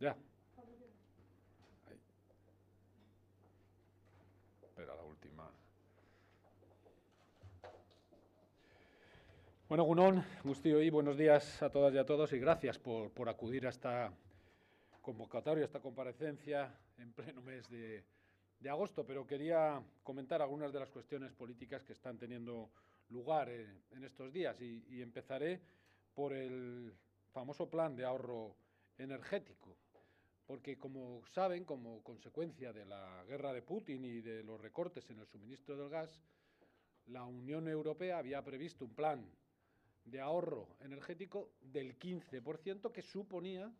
Ya. Ahí. Espera la última. Bueno, Gunón, Gustio, y buenos días a todas y a todos, y gracias por acudir a esta convocatoria, a esta comparecencia en pleno mes de agosto. Pero quería comentar algunas de las cuestiones políticas que están teniendo lugar en estos días, y empezaré por el famoso plan de ahorro energético, porque, como saben, como consecuencia de la guerra de Putin y de los recortes en el suministro del gas, la Unión Europea había previsto un plan de ahorro energético del 15%, que suponía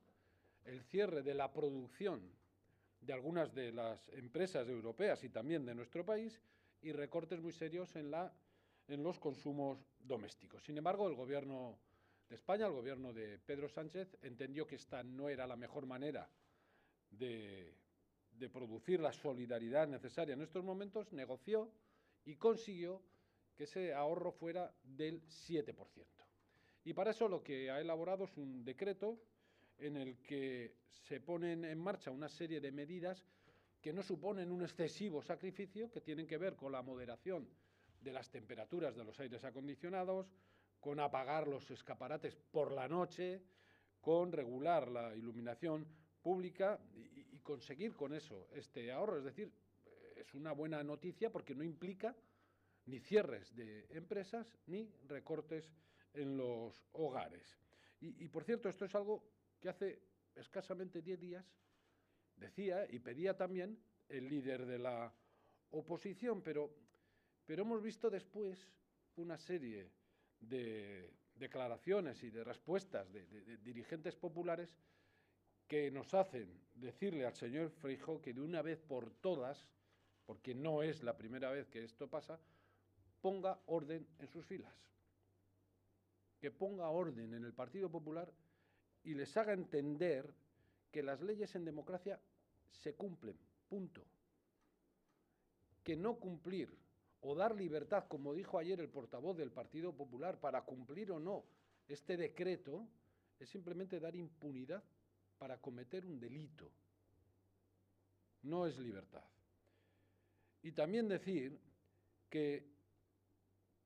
el cierre de la producción de algunas de las empresas europeas y también de nuestro país, y recortes muy serios en los consumos domésticos. Sin embargo, el Gobierno de España, el Gobierno de Pedro Sánchez, entendió que esta no era la mejor manera de producir la solidaridad necesaria en estos momentos, negoció y consiguió que ese ahorro fuera del 7%. Y para eso lo que ha elaborado es un decreto en el que se ponen en marcha una serie de medidas que no suponen un excesivo sacrificio, que tienen que ver con la moderación de las temperaturas de los aires acondicionados, con apagar los escaparates por la noche, con regular la iluminación pública y conseguir con eso este ahorro. Es decir, es una buena noticia porque no implica ni cierres de empresas ni recortes en los hogares. Y por cierto, esto es algo que hace escasamente 10 días decía y pedía también el líder de la oposición, pero hemos visto después una serie de declaraciones y de respuestas de dirigentes populares que nos hacen decirle al señor Feijóo que de una vez por todas, porque no es la primera vez que esto pasa, ponga orden en sus filas, que ponga orden en el Partido Popular y les haga entender que las leyes en democracia se cumplen, punto. Que no cumplir o dar libertad, como dijo ayer el portavoz del Partido Popular, para cumplir o no este decreto, es simplemente dar impunidad para cometer un delito. No es libertad. Y también decir que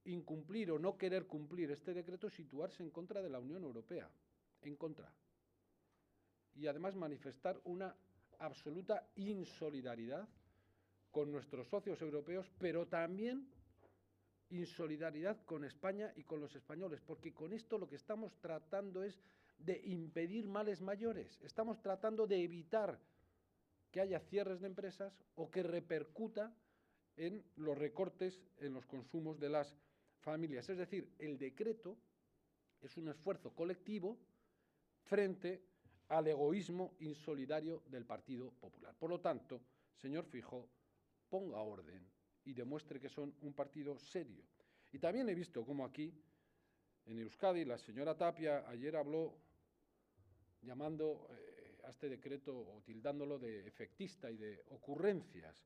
incumplir o no querer cumplir este decreto es situarse en contra de la Unión Europea, en contra. Y además manifestar una absoluta insolidaridad con nuestros socios europeos, pero también insolidaridad con España y con los españoles, porque con esto lo que estamos tratando es de impedir males mayores, estamos tratando de evitar que haya cierres de empresas o que repercuta en los recortes en los consumos de las familias. Es decir, el decreto es un esfuerzo colectivo frente al egoísmo insolidario del Partido Popular. Por lo tanto, señor Feijóo, ponga orden y demuestre que son un partido serio. Y también he visto cómo aquí, en Euskadi, la señora Tapia ayer habló llamando a este decreto o tildándolo de efectista y de ocurrencias.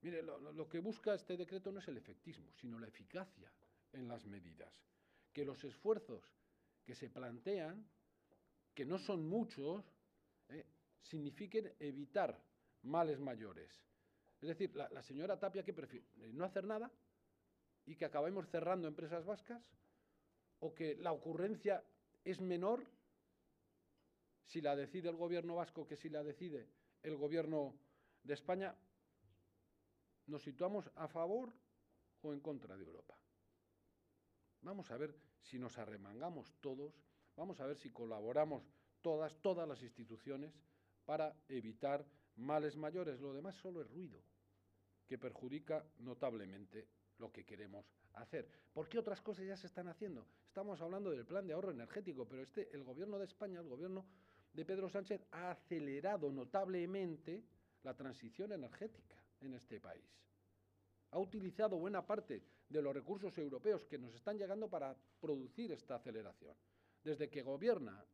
Mire, lo que busca este decreto no es el efectismo, sino la eficacia en las medidas. Que los esfuerzos que se plantean, que no son muchos, signifiquen evitar males mayores. Es decir, la señora Tapia, que prefiere no hacer nada y que acabemos cerrando empresas vascas, o que la ocurrencia es menor si la decide el Gobierno vasco que si la decide el Gobierno de España. ¿Nos situamos a favor o en contra de Europa? Vamos a ver si nos arremangamos todos, vamos a ver si colaboramos todas las instituciones para evitar males mayores. Lo demás solo es ruido, que perjudica notablemente lo que queremos hacer. ¿Por qué otras cosas ya se están haciendo? Estamos hablando del plan de ahorro energético, pero el Gobierno de España, el Gobierno de Pedro Sánchez, ha acelerado notablemente la transición energética en este país. Ha utilizado buena parte de los recursos europeos que nos están llegando para producir esta aceleración. Desde que gobierna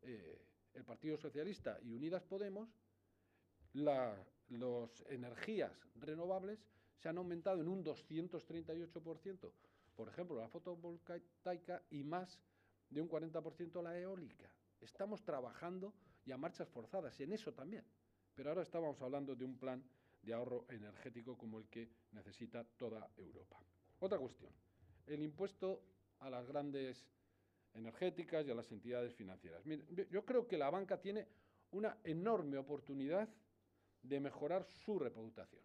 el Partido Socialista y Unidas Podemos, las energías renovables se han aumentado en un 238%, por ejemplo, la fotovoltaica, y más de un 40% la eólica. Estamos trabajando y a marchas forzadas, en eso también. Pero ahora estábamos hablando de un plan de ahorro energético como el que necesita toda Europa. Otra cuestión, el impuesto a las grandes energéticas y a las entidades financieras. Mire, yo creo que la banca tiene una enorme oportunidad de mejorar su reputación.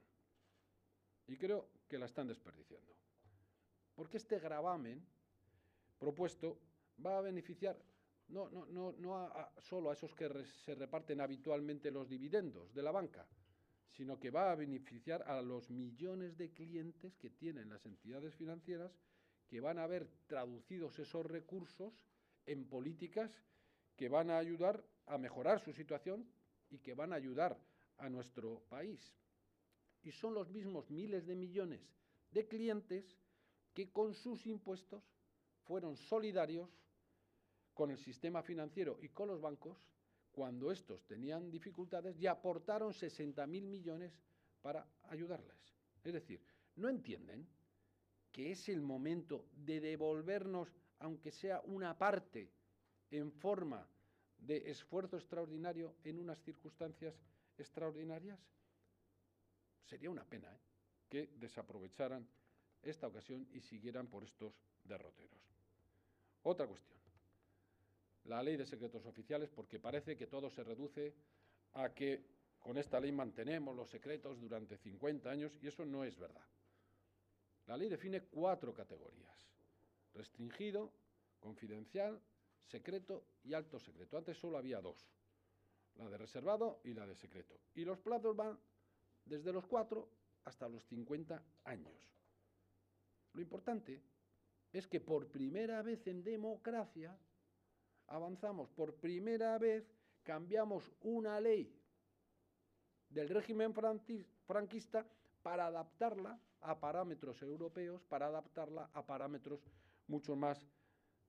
Y creo que la están desperdiciando. Porque este gravamen propuesto va a beneficiar no solo a esos que se reparten habitualmente los dividendos de la banca, sino que va a beneficiar a los millones de clientes que tienen las entidades financieras, que van a ver traducidos esos recursos en políticas que van a ayudar a mejorar su situación y que van a ayudar a nuestro país. Y son los mismos miles de millones de clientes que con sus impuestos fueron solidarios con el sistema financiero y con los bancos cuando estos tenían dificultades y aportaron 60.000 millones para ayudarles. Es decir, no entienden que es el momento de devolvernos, aunque sea una parte, en forma de esfuerzo extraordinario en unas circunstancias extraordinarias. Sería una pena, ¿eh?, que desaprovecharan esta ocasión y siguieran por estos derroteros. Otra cuestión, la ley de secretos oficiales, porque parece que todo se reduce a que con esta ley mantenemos los secretos durante 50 años y eso no es verdad. La ley define 4 categorías: restringido, confidencial, secreto y alto secreto. Antes solo había 2, la de reservado y la de secreto. Y los plazos van desde los 4 hasta los 50 años. Lo importante es que por primera vez en democracia avanzamos, por primera vez cambiamos una ley del régimen franquista para adaptarla a parámetros europeos, para adaptarla a parámetros mucho más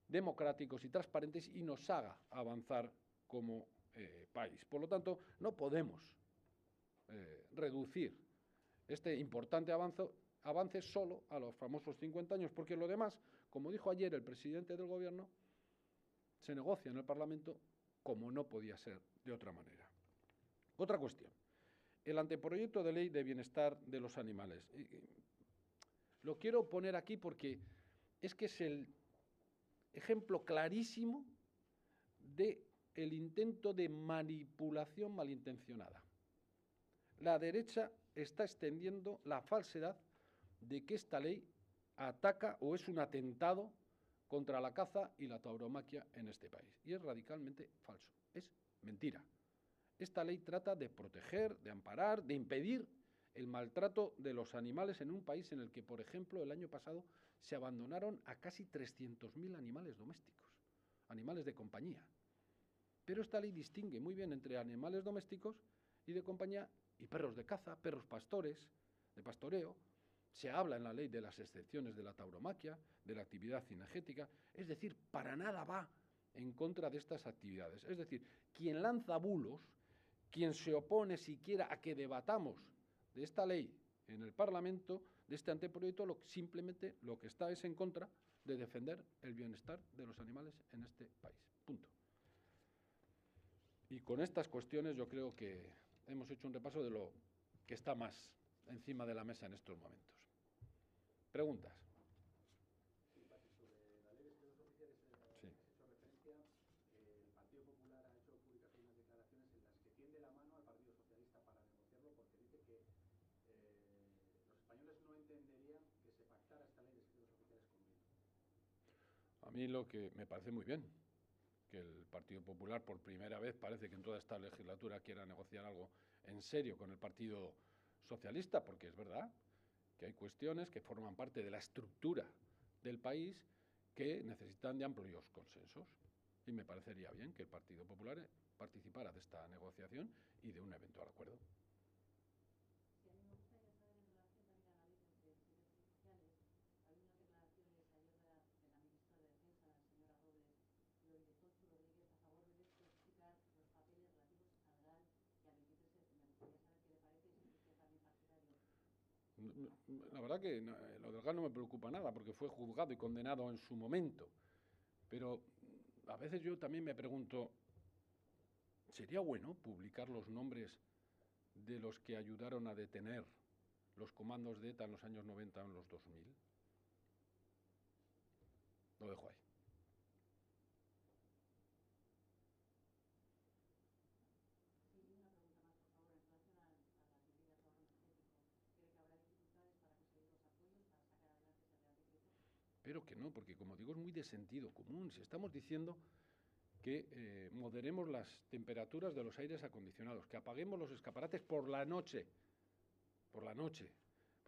democráticos y transparentes y nos haga avanzar como país. Por lo tanto, no podemos reducir este importante avance solo a los famosos 50 años, porque lo demás, como dijo ayer el presidente del Gobierno, se negocia en el Parlamento como no podía ser de otra manera. Otra cuestión, el anteproyecto de ley de bienestar de los animales. Lo quiero poner aquí porque es que es el ejemplo clarísimo de el intento de manipulación malintencionada. La derecha está extendiendo la falsedad de que esta ley ataca o es un atentado contra la caza y la tauromaquia en este país. Y es radicalmente falso, es mentira. Esta ley trata de proteger, de amparar, de impedir el maltrato de los animales en un país en el que, por ejemplo, el año pasado se abandonaron a casi 300.000 animales domésticos, animales de compañía. Pero esta ley distingue muy bien entre animales domésticos y de compañía y perros de caza, perros pastores, de pastoreo. Se habla en la ley de las excepciones de la tauromaquia, de la actividad cinegética, es decir, para nada va en contra de estas actividades. Es decir, quien lanza bulos, quien se opone siquiera a que debatamos de esta ley en el Parlamento, de este anteproyecto, simplemente lo que está es en contra de defender el bienestar de los animales en este país. Punto. Y con estas cuestiones yo creo que hemos hecho un repaso de lo que está más encima de la mesa en estos momentos. ¿Preguntas? Sí, Patrick, sobre la ley de secretos oficiales a la que has hecho referencia, el Partido Popular ha hecho públicas unas declaraciones en las que tiende la mano al Partido Socialista para negociarlo, porque dice que los españoles no entenderían que se pactara esta ley de secretos oficiales con Bildu. A mí lo que me parece muy bien, que el Partido Popular por primera vez parece que en toda esta legislatura quiera negociar algo en serio con el Partido Socialista, porque es verdad que hay cuestiones que forman parte de la estructura del país que necesitan de amplios consensos. Y me parecería bien que el Partido Popular participara de esta negociación y de un eventual acuerdo. Sí, a mí me gustaría saber en relación también a la ley de secretos oficiales. Hay unas declaraciones ayer de la ministra de Defensa, la señora Robles, y del director Rodríguez a favor de explicar los papeles relativos al GAL y al 23. Me gustaría saber qué le parece. La verdad que lo del GAL no me preocupa nada, porque fue juzgado y condenado en su momento. Pero a veces yo también me pregunto, Sería bueno publicar los nombres de los que ayudaron a detener los comandos de ETA en los años 90 o en los 2000. Lo dejo ahí. Pero que no, porque como digo, es muy de sentido común. Si estamos diciendo que moderemos las temperaturas de los aires acondicionados, que apaguemos los escaparates por la noche, Pero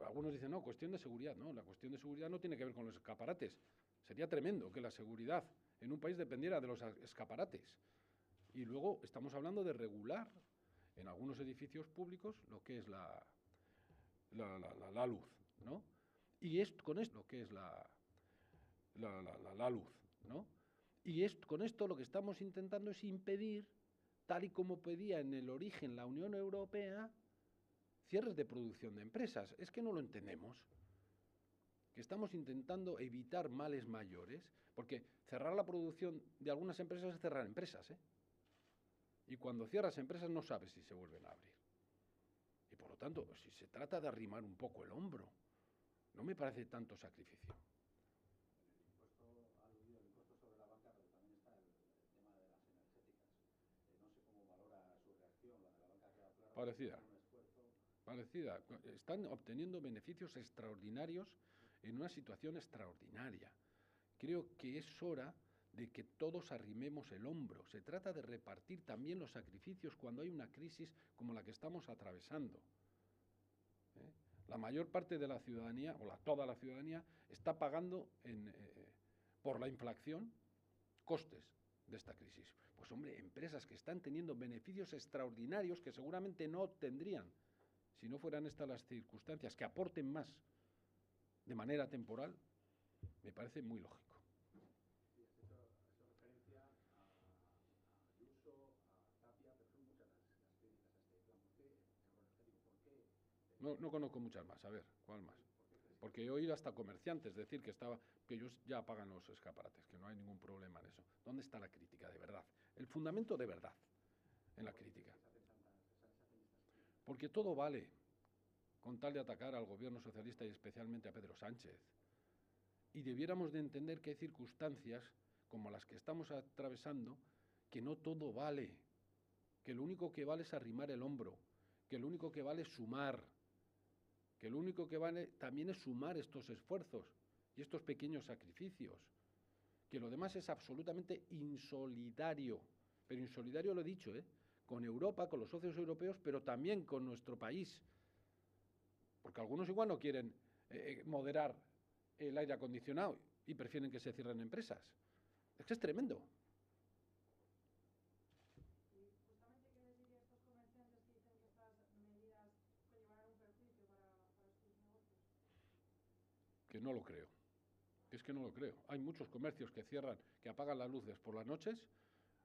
algunos dicen, no, cuestión de seguridad. No, la cuestión de seguridad no tiene que ver con los escaparates. Sería tremendo que la seguridad en un país dependiera de los escaparates. Y luego estamos hablando de regular en algunos edificios públicos lo que es la luz, ¿no? Y esto, con esto lo que es la luz, ¿no? Y esto, con esto lo que estamos intentando es impedir, tal y como pedía en el origen la Unión Europea, cierres de producción de empresas. Es que no lo entendemos, que estamos intentando evitar males mayores, porque cerrar la producción de algunas empresas es cerrar empresas, ¿eh? Y cuando cierras empresas no sabes si se vuelven a abrir. Y por lo tanto, si se trata de arrimar un poco el hombro, no me parece tanto sacrificio. Parecida. Están obteniendo beneficios extraordinarios en una situación extraordinaria. Creo que es hora de que todos arrimemos el hombro. Se trata de repartir también los sacrificios cuando hay una crisis como la que estamos atravesando. ¿Eh? La mayor parte de la ciudadanía, o toda la ciudadanía, está pagando por la inflación costes de esta crisis. Pues hombre, empresas que están teniendo beneficios extraordinarios que seguramente no obtendrían si no fueran estas las circunstancias, que aporten más de manera temporal, me parece muy lógico. Sí, has hecho referencia a Ayuso, a Tapia, pero son muchas las críticas a este plan. ¿Por qué? No conozco muchas más. A ver, ¿cuál más? Porque he oído hasta comerciantes decir que ellos ya apagan los escaparates, que no hay ningún problema en eso. ¿Dónde está la crítica de verdad? El fundamento de verdad en la crítica. Porque todo vale con tal de atacar al gobierno socialista y especialmente a Pedro Sánchez. Y debiéramos de entender que hay circunstancias como las que estamos atravesando que no todo vale, que lo único que vale es arrimar el hombro, que lo único que vale es sumar, que lo único que vale también es sumar estos esfuerzos y estos pequeños sacrificios, que lo demás es absolutamente insolidario, pero insolidario lo he dicho, con Europa, con los socios europeos, pero también con nuestro país, porque algunos igual no quieren moderar el aire acondicionado y prefieren que se cierren empresas. Es que es tremendo. Que no lo creo, Hay muchos comercios que cierran, que apagan las luces por las noches,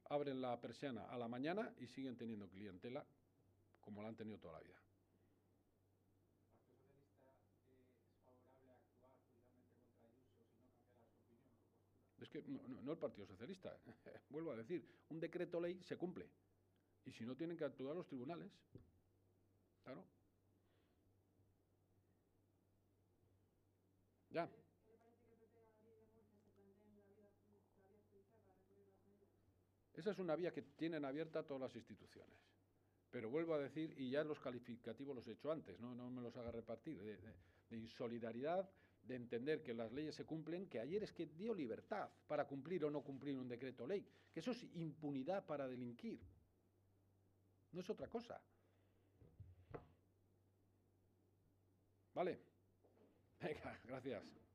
abren la persiana a la mañana y siguen teniendo clientela como la han tenido toda la vida. ¿El Partido Socialista es favorable a actuar precisamente contra Ayuso si no cambiara su opinión, su postura? Es que no el Partido Socialista, vuelvo a decir, un decreto ley se cumple y si no tienen que actuar los tribunales, claro. Ya. Esa es una vía que tienen abierta todas las instituciones. Pero vuelvo a decir, y ya los calificativos los he hecho antes, no me los haga repartir, de insolidaridad, de entender que las leyes se cumplen, que ayer es que dio libertad para cumplir o no cumplir un decreto ley, que eso es impunidad para delinquir, no es otra cosa. ¿Vale? Venga, gracias.